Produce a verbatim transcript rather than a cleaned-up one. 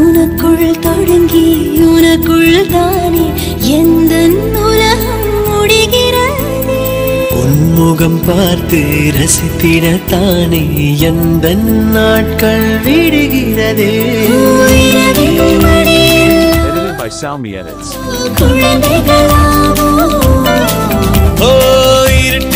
உனக்குள் தொடங்கி உனக்குள் தானே எந்த உலகம் முடிகிறது. உன்முகம் பார்த்து ரசித்திட தானே எந்த நாட்கள் விடுகிறதே. By Salmi Editz.